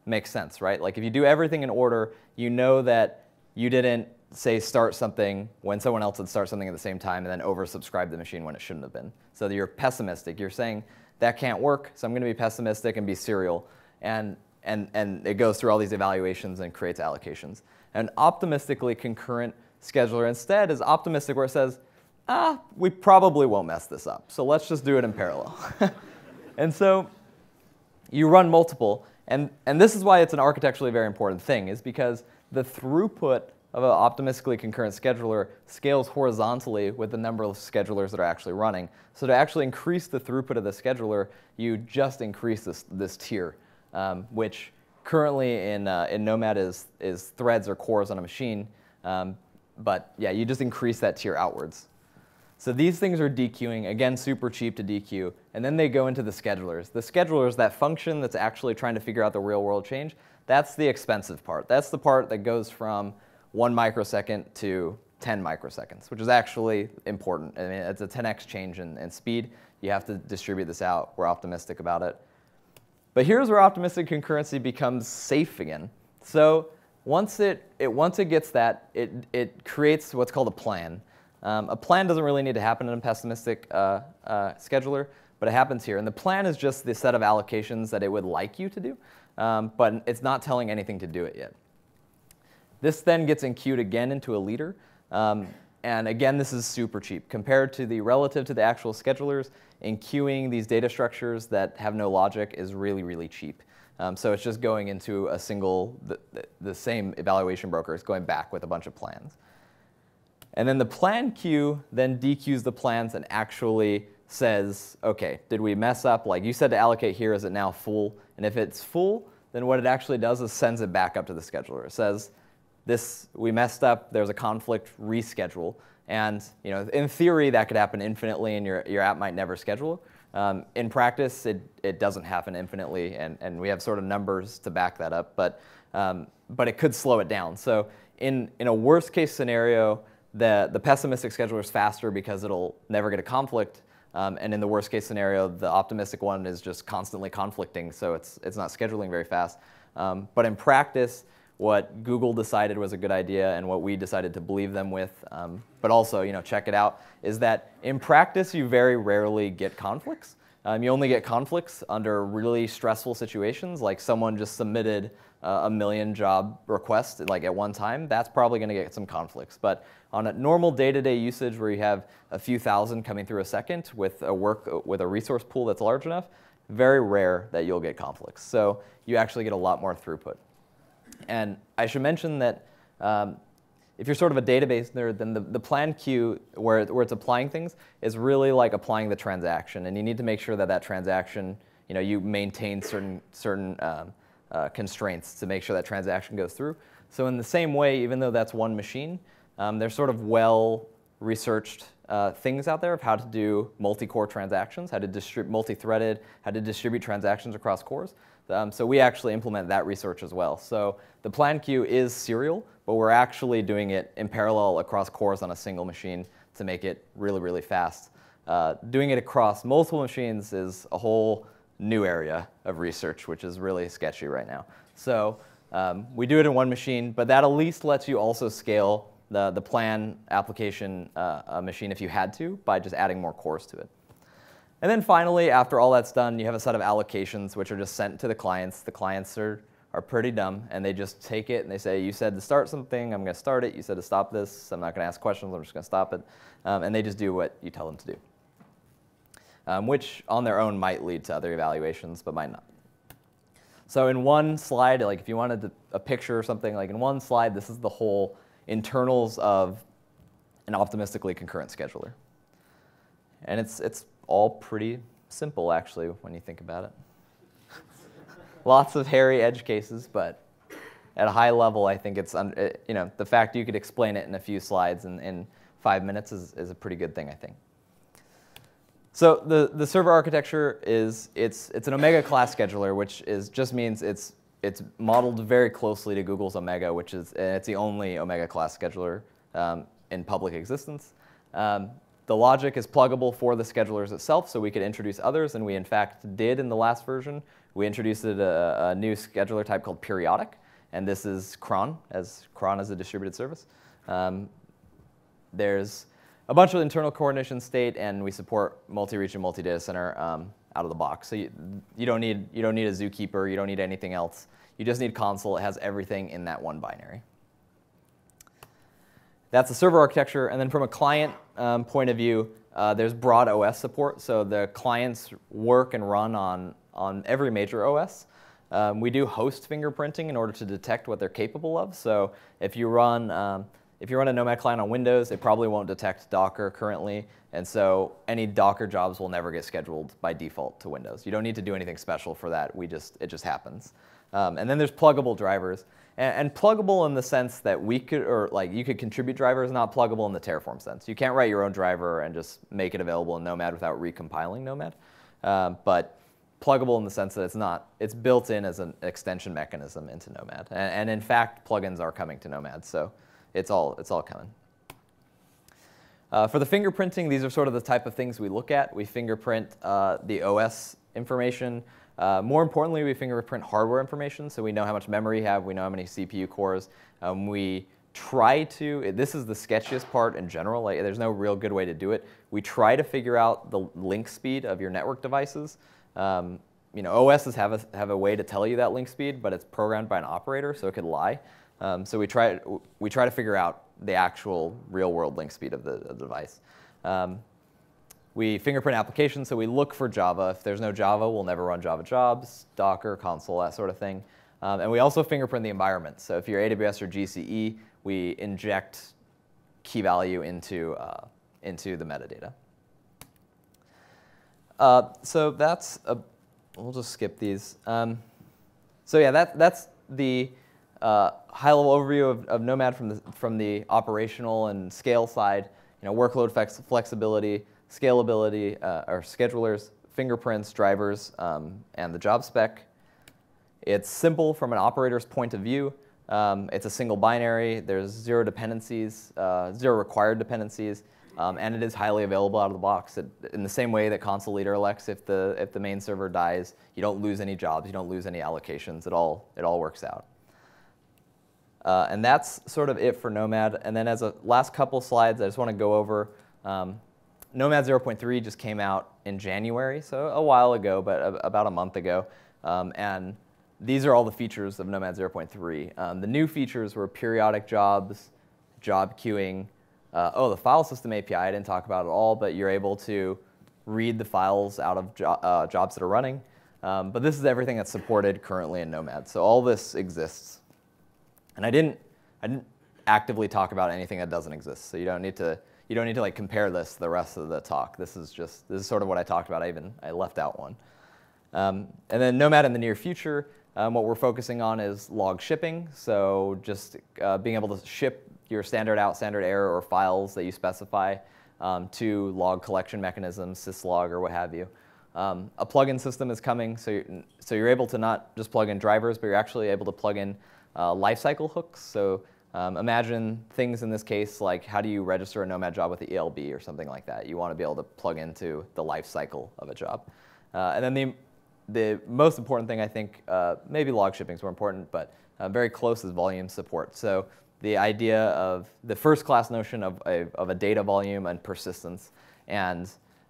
Makes sense, right? Like if you do everything in order, you know that you didn't say start something when someone else would start something at the same time and then oversubscribe the machine when it shouldn't have been. So you're pessimistic. You're saying that can't work, so I'm going to be pessimistic and be serial. And, and, and it goes through all these evaluations and creates allocations. An optimistically concurrent scheduler instead is optimistic where it says, ah, we probably won't mess this up, so let's just do it in parallel. And so you run multiple. And, and this is why it's an architecturally very important thing, is because the throughput of an optimistically concurrent scheduler scales horizontally with the number of schedulers that are actually running. So to actually increase the throughput of the scheduler, you just increase this, this tier, um, which currently in, uh, in Nomad is, is threads or cores on a machine. Um, but yeah, you just increase that tier outwards. So these things are dequeuing, again, super cheap to dequeue. And then they go into the schedulers. The schedulers, that function that's actually trying to figure out the real world change, that's the expensive part. That's the part that goes from one microsecond to ten microseconds, which is actually important. I mean, it's a ten X change in, in speed. You have to distribute this out. We're optimistic about it. But here's where optimistic concurrency becomes safe again. So once it, it, once it gets that, it, it creates what's called a plan. Um, a plan doesn't really need to happen in a pessimistic uh, uh, scheduler, but it happens here. And the plan is just the set of allocations that it would like you to do, um, but it's not telling anything to do it yet. This then gets enqueued again into a leader. Um, and again, this is super cheap. Compared to the relative to the actual schedulers, enqueuing these data structures that have no logic is really, really cheap. Um, so it's just going into a single, the, the same evaluation broker. It's going back with a bunch of plans. And then the plan queue then dequeues the plans and actually says, OK, did we mess up? Like you said to allocate here, is it now full? And if it's full, then what it actually does is sends it back up to the scheduler. It says, this, we messed up, there's a conflict, reschedule. And you know, in theory, that could happen infinitely, and your, your app might never schedule. Um, in practice, it, it doesn't happen infinitely, and, and we have sort of numbers to back that up, but, um, but it could slow it down. So in, in a worst case scenario, the, the pessimistic scheduler is faster because it'll never get a conflict, um, and in the worst case scenario, the optimistic one is just constantly conflicting, so it's, it's not scheduling very fast. Um, but in practice, what Google decided was a good idea and what we decided to believe them with, um, but also, you know, check it out, is that in practice you very rarely get conflicts. Um, you only get conflicts under really stressful situations, like someone just submitted uh, a million job requests like at one time. That's probably going to get some conflicts. But on a normal day-to-day usage where you have a few thousand coming through a second with a work with a resource pool that's large enough, very rare that you'll get conflicts. So you actually get a lot more throughput. And I should mention that um, if you're sort of a database nerd, then the, the plan queue, where, where it's applying things, is really like applying the transaction. And you need to make sure that that transaction, you know, you maintain certain, certain um, uh, constraints to make sure that transaction goes through. So in the same way, even though that's one machine, um, there's sort of well-researched Uh, things out there of how to do multi-core transactions, how to distribute multi-threaded, how to distribute transactions across cores. Um, so we actually implement that research as well. So the plan queue is serial, but we're actually doing it in parallel across cores on a single machine to make it really, really fast. Uh, doing it across multiple machines is a whole new area of research, which is really sketchy right now. So um, we do it in one machine, but that at least lets you also scale The, the plan application uh, uh, machine if you had to, by just adding more cores to it. And then finally, after all that's done, you have a set of allocations which are just sent to the clients. The clients are, are pretty dumb, and they just take it and they say, you said to start something, I'm going to start it. You said to stop this, I'm not going to ask questions, I'm just going to stop it. Um, and they just do what you tell them to do, um, which on their own might lead to other evaluations, but might not. So in one slide, like if you wanted to, a picture or something, like in one slide, this is the whole internals of an optimistically concurrent scheduler. And it's, it's all pretty simple, actually, when you think about it. Lots of hairy edge cases, but at a high level, I think it's, it, you know, the fact you could explain it in a few slides in, in five minutes is, is a pretty good thing, I think. So the, the server architecture is, it's, it's an Omega class scheduler, which is, just means it's It's modeled very closely to Google's Omega, which is it's the only Omega class scheduler um, in public existence. Um, the logic is pluggable for the schedulers itself, so we could introduce others, and we in fact did in the last version. We introduced a, a new scheduler type called periodic, and this is cron, as cron is a distributed service. Um, there's a bunch of internal coordination state, and we support multi-region and multi-data center. Um, out of the box. So you, you, don't need, you don't need a Zookeeper, you don't need anything else. You just need Consul. It has everything in that one binary. That's the server architecture. And then from a client um, point of view, uh, there's broad O S support. So the clients work and run on, on every major O S. Um, we do host fingerprinting in order to detect what they're capable of. So if you run um, If you run a Nomad client on Windows, it probably won't detect Docker currently, and so any Docker jobs will never get scheduled by default to Windows. You don't need to do anything special for that. We just, it just happens. Um, and then there's pluggable drivers, and, and pluggable in the sense that we could, or like you could contribute drivers, not pluggable in the Terraform sense. You can't write your own driver and just make it available in Nomad without recompiling Nomad, um, but pluggable in the sense that it's not, it's built in as an extension mechanism into Nomad, and, and in fact, plugins are coming to Nomad, so. It's all, it's all coming. Uh, for the fingerprinting, these are sort of the type of things we look at. We fingerprint uh, the O S information. Uh, more importantly, we fingerprint hardware information, so we know how much memory you have, we know how many C P U cores. Um, we try to, this is the sketchiest part in general, like, there's no real good way to do it. We try to figure out the link speed of your network devices. Um, you know, O Ss have a, have a way to tell you that link speed, but it's programmed by an operator, so it could lie. Um, so we try, we try to figure out the actual real-world link speed of the, of the device. Um, we fingerprint applications, so we look for Java. If there's no Java, we'll never run Java jobs, Docker, Consul, that sort of thing. Um, and we also fingerprint the environment. So if you're A W S or G C E, we inject key value into, uh, into the metadata. Uh, so that's, a, we'll just skip these. Um, so yeah, that, that's the... uh, high-level overview of, of Nomad from the, from the operational and scale side. You know, workload flex flexibility, scalability, uh, our schedulers, fingerprints, drivers, um, and the job spec. It's simple from an operator's point of view. Um, it's a single binary. There's zero dependencies, uh, zero required dependencies, um, and it is highly available out of the box. It, in the same way that Consul leader elects, if the if the main server dies, you don't lose any jobs, you don't lose any allocations. It all it all works out. Uh, and that's sort of it for Nomad. And then as a last couple slides, I just want to go over um, Nomad zero point three just came out in January, so a while ago, but a, about a month ago, um, and these are all the features of Nomad zero point three. Um, the new features were periodic jobs, job queuing. Uh, oh, the file system A P I I didn't talk about at all, but you're able to read the files out of jo uh, jobs that are running. Um, but this is everything that's supported currently in Nomad. So all this exists. And I didn't, I didn't actively talk about anything that doesn't exist. So you don't need to, you don't need to like compare this to the rest of the talk. This is just, this is sort of what I talked about. I even, I left out one. Um, and then Nomad in the near future. Um, what we're focusing on is log shipping, so just uh, being able to ship your standard out, standard error, or files that you specify um, to log collection mechanisms, syslog, or what have you. Um, a plugin system is coming, so you're, so you're able to not just plug in drivers, but you're actually able to plug in uh, lifecycle hooks. So um, imagine things in this case like how do you register a Nomad job with the E L B or something like that. You want to be able to plug into the lifecycle of a job. Uh, and then the The most important thing, I think, uh, maybe log shipping is more important, but uh, very close is volume support. So the idea of the first class notion of a, of a data volume and persistence. And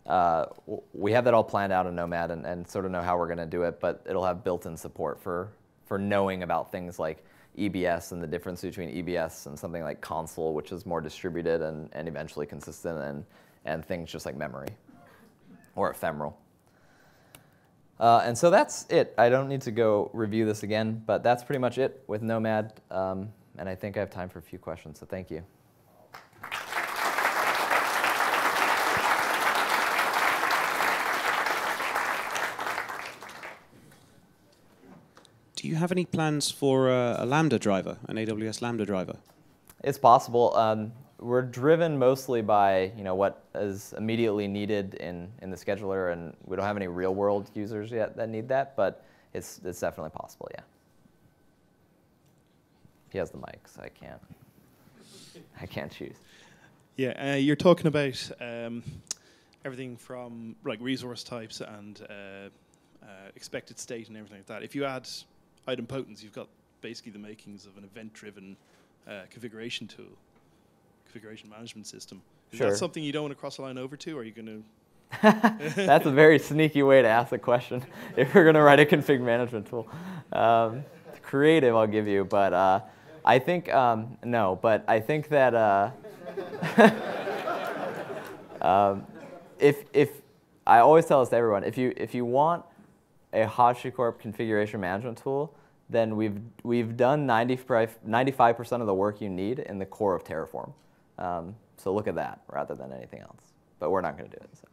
uh, we have that all planned out in Nomad and, and sort of know how we're going to do it, but it'll have built-in support for, for knowing about things like E B S and the difference between E B S and something like Consul, which is more distributed and, and eventually consistent, and, and things just like memory or ephemeral. Uh, and so that's it. I don't need to go review this again, but that's pretty much it with Nomad. Um, and I think I have time for a few questions, so thank you. Do you have any plans for a, a Lambda driver, an A W S Lambda driver? It's possible. Um, We're driven mostly by, you know, what is immediately needed in, in the scheduler, and we don't have any real-world users yet that need that, but it's, it's definitely possible, yeah. He has the mic, so I can't, I can't choose. Yeah, uh, you're talking about um, everything from, like, resource types and uh, uh, expected state and everything like that. If you add idempotence, you've got basically the makings of an event-driven uh, configuration tool. Configuration management system. Is sure. that something you don't want to cross the line over to, or are you going to? That's a very sneaky way to ask the question. If you're going to write a config management tool, um, creative, I'll give you. But uh, I think um, no. But I think that uh, um, if if I always tell this to everyone, if you if you want a HashiCorp configuration management tool, then we've we've done ninety-five percent of the work you need in the core of Terraform. Um, so look at that rather than anything else. But we're not going to do it. So.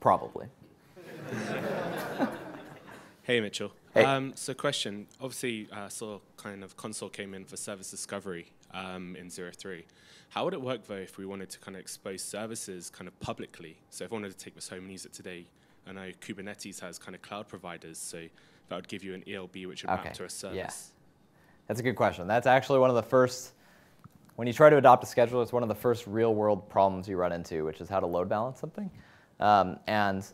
Probably. Hey, Mitchell. Hey. Um, so question. Obviously, I uh, saw kind of Consul came in for service discovery um, in zero three. How would it work, though, if we wanted to kind of expose services kind of publicly? So if I wanted to take this home and use it today, I know Kubernetes has kind of cloud providers. So that would give you an E L B which would okay. map to a service. Yeah. That's a good question. That's actually one of the first. When you try to adopt a scheduler, it's one of the first real-world problems you run into, which is how to load balance something. Um, and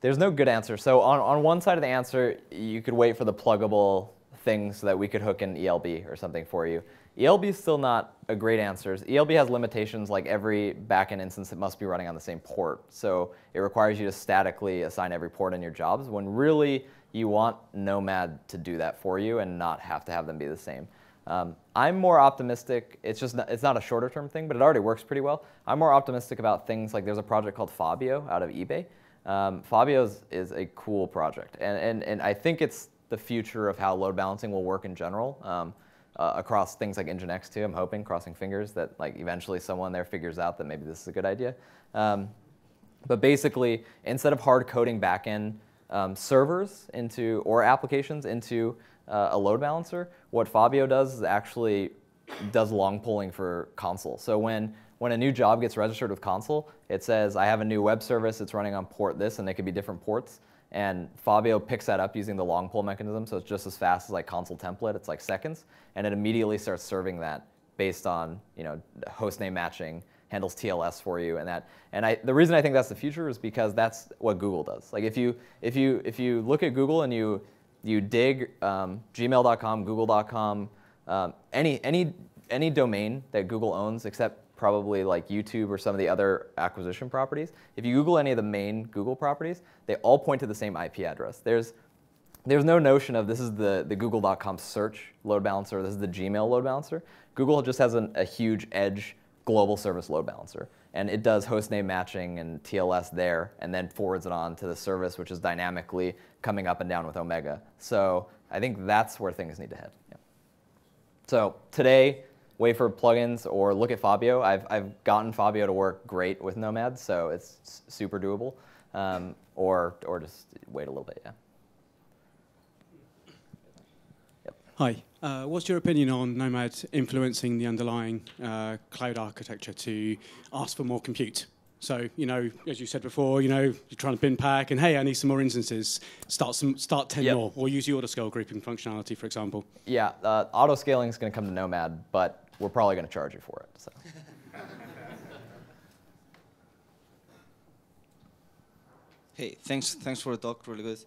there's no good answer. So on, on one side of the answer, you could wait for the pluggable thing so that we could hook an E L B or something for you. E L B is still not a great answer. E L B has limitations, like every backend instance that must be running on the same port. So it requires you to statically assign every port in your jobs, when really you want Nomad to do that for you and not have to have them be the same. Um, I'm more optimistic. It's just not, it's not a shorter term thing, but it already works pretty well. I'm more optimistic about things like there's a project called Fabio out of eBay. Um, Fabio's is a cool project, and, and, and I think it's the future of how load balancing will work in general um, uh, across things like Nginx too. I'm hoping, crossing fingers, that like eventually someone there figures out that maybe this is a good idea. Um, but basically, instead of hard coding backend um, servers into or applications into uh, a load balancer. What Fabio does is actually does long polling for Consul. So when When a new job gets registered with Consul, it says, I have a new web service, it's running on port this, and they could be different ports. And Fabio picks that up using the long poll mechanism, so it's just as fast as like Consul template, it's like seconds, and it immediately starts serving that based on, you know, host name matching, handles T L S for you, and that. And I, the reason I think that's the future is because that's what Google does. Like if you, if you, if you look at Google and you, you dig um, gmail dot com, google dot com, um, any, any, any domain that Google owns except probably like YouTube or some of the other acquisition properties. If you Google any of the main Google properties, they all point to the same I P address. There's, there's no notion of this is the, the google dot com search load balancer, this is the Gmail load balancer. Google just has an, a huge edge global service load balancer. And it does host name matching and T L S there, and then forwards it on to the service, which is dynamically coming up and down with Omega. So I think that's where things need to head. Yeah. So today, wait for plugins or look at Fabio. I've, I've gotten Fabio to work great with Nomad, so it's super doable. Um, or, or just wait a little bit, yeah. Yep. Hi. Uh, what's your opinion on Nomad influencing the underlying uh, cloud architecture to ask for more compute? So, you know, as you said before, you know, you're trying to bin pack, and hey, I need some more instances. Start some, start ten yep. more, or use the autoscale grouping functionality, for example. Yeah, uh, autoscaling is going to come to Nomad, but we're probably going to charge you for it. So. Hey, thanks, thanks for the talk, really good.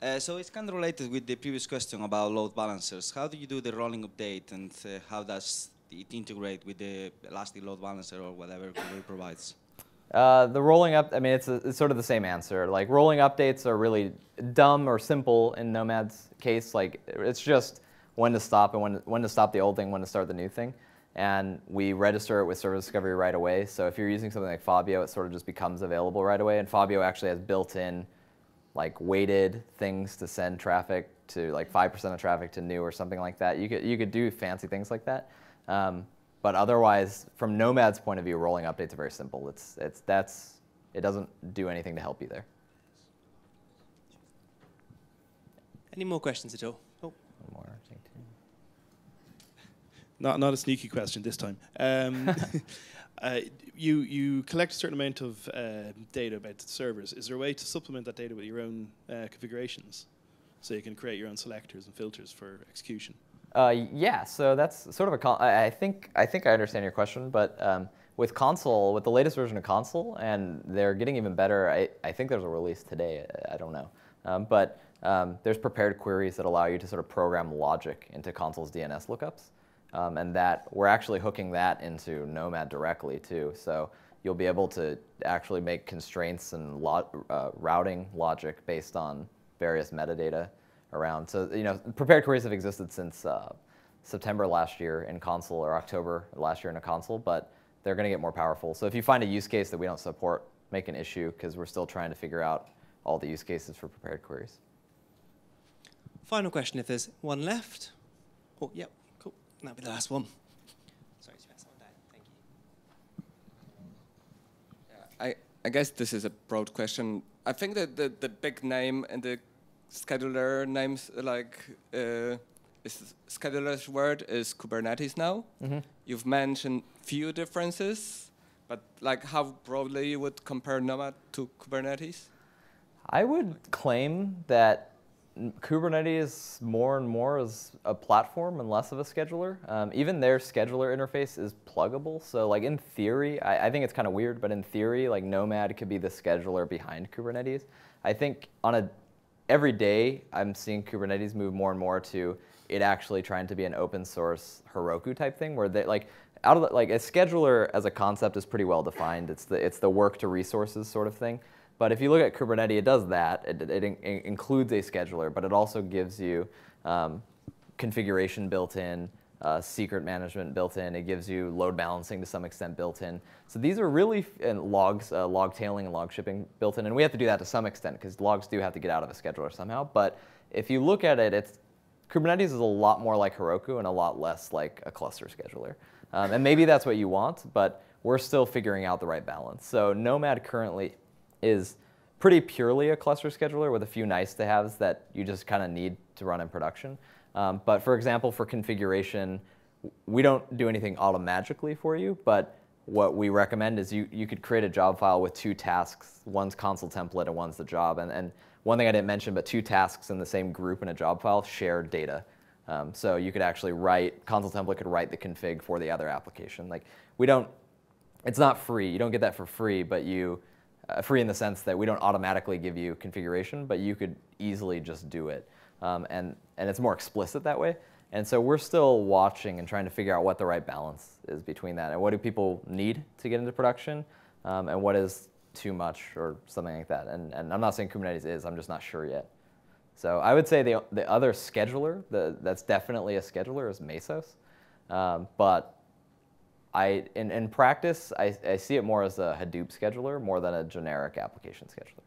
Uh, so it's kind of related with the previous question about load balancers. How do you do the rolling update, and uh, how does it integrate with the Elastic load balancer or whatever Google provides? Uh, the rolling up, I mean, it's, a, it's sort of the same answer. Like rolling updates are really dumb or simple in Nomad's case. Like it's just when to stop and when, when to stop the old thing, when to start the new thing. And we register it with service discovery right away. So if you're using something like Fabio, it sort of just becomes available right away. And Fabio actually has built-in like weighted things to send traffic to like five percent of traffic to new or something like that. You could, you could do fancy things like that. Um, But otherwise, from Nomad's point of view, rolling updates are very simple. It's, it's, that's, it doesn't do anything to help you there. Any more questions at all? Oh. One more, I think, too. Not, not a sneaky question this time. Um, uh, you, you collect a certain amount of uh, data about the servers. Is there a way to supplement that data with your own uh, configurations? So you can create your own selectors and filters for execution? Uh, yeah, so that's sort of a, I think, I think I understand your question, but um, with Consul, with the latest version of Consul, and they're getting even better, I, I think there's a release today, I don't know. Um, but um, there's prepared queries that allow you to sort of program logic into Consul's D N S lookups, um, and that we're actually hooking that into Nomad directly too, so you'll be able to actually make constraints and lo uh, routing logic based on various metadata around. So, you know, prepared queries have existed since uh, September last year in Consul, or October last year in a Consul, but they're going to get more powerful. So if you find a use case that we don't support, make an issue, because we're still trying to figure out all the use cases for prepared queries. Final question, if there's one left. Oh, yep, cool. That'll be the last one. Sorry, you had someone die. Thank you. Yeah, I, I guess this is a broad question. I think that the, the big name and the scheduler names, like uh, is scheduler's word is Kubernetes now. Mm-hmm. You've mentioned few differences, but like how broadly you would compare Nomad to Kubernetes? I would claim that Kubernetes more and more is a platform and less of a scheduler. Um, even their scheduler interface is pluggable. So like in theory, I, I think it's kind of weird, but in theory, like Nomad could be the scheduler behind Kubernetes. I think on a every day, I'm seeing Kubernetes move more and more to it actually trying to be an open source Heroku type thing, where they like out of the, like a scheduler as a concept is pretty well defined. It's the it's the work to resources sort of thing. But if you look at Kubernetes, it does that. It, it, in, it includes a scheduler, but it also gives you um, configuration built in, uh, secret management built in. It gives you load balancing to some extent built in. So these are really, and logs, uh, log tailing and log shipping built in. And we have to do that to some extent because logs do have to get out of a scheduler somehow. But if you look at it, it's, Kubernetes is a lot more like Heroku and a lot less like a cluster scheduler. Um, and maybe that's what you want, but we're still figuring out the right balance. So Nomad currently is pretty purely a cluster scheduler with a few nice to haves that you just kind of need to run in production. Um, but for example, for configuration, we don't do anything automatically for you, but what we recommend is you, you could create a job file with two tasks. One's Consul template and one's the job. And, and one thing I didn't mention, but two tasks in the same group in a job file share data. Um, so you could actually write, Consul template could write the config for the other application. Like we don't, it's not free. You don't get that for free, but you, uh, free in the sense that we don't automatically give you configuration, but you could easily just do it. Um, and, and it's more explicit that way. And so we're still watching and trying to figure out what the right balance is between that and what do people need to get into production um, and what is too much or something like that. And, and I'm not saying Kubernetes is, I'm just not sure yet. So I would say the, the other scheduler, the, that's definitely a scheduler, is Mesos. Um, but I, in, in practice, I, I see it more as a Hadoop scheduler more than a generic application scheduler.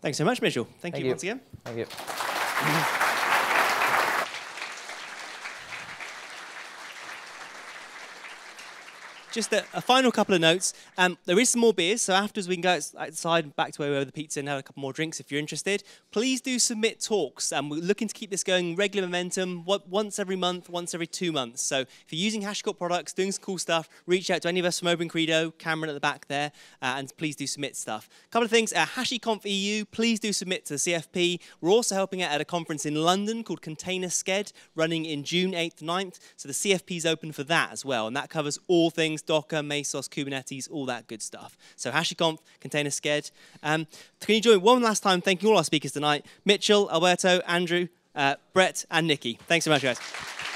Thanks so much, Mitchell. Thank, Thank you, you once again. Thank you. Just a, a final couple of notes. Um, there is some more beers, so afterwards we can go outside and back to where we were with the pizza and have a couple more drinks if you're interested. Please do submit talks. Um, we're looking to keep this going regular momentum, what, once every month, once every two months. So if you're using HashiCorp products, doing some cool stuff, reach out to any of us from Open Credo, Cameron at the back there, uh, and please do submit stuff. A couple of things, uh, hashiconf dot e u, please do submit to the C F P. We're also helping out at a conference in London called Container Sked, running in June eighth and ninth. So the C F P's open for that as well, and that covers all things Docker, Mesos, Kubernetes, all that good stuff. So HashiConf, Container Sked. Um, can you join one last time thanking all our speakers tonight? Mitchell, Alberto, Andrew, uh, Brett, and Nikki. Thanks so much, guys.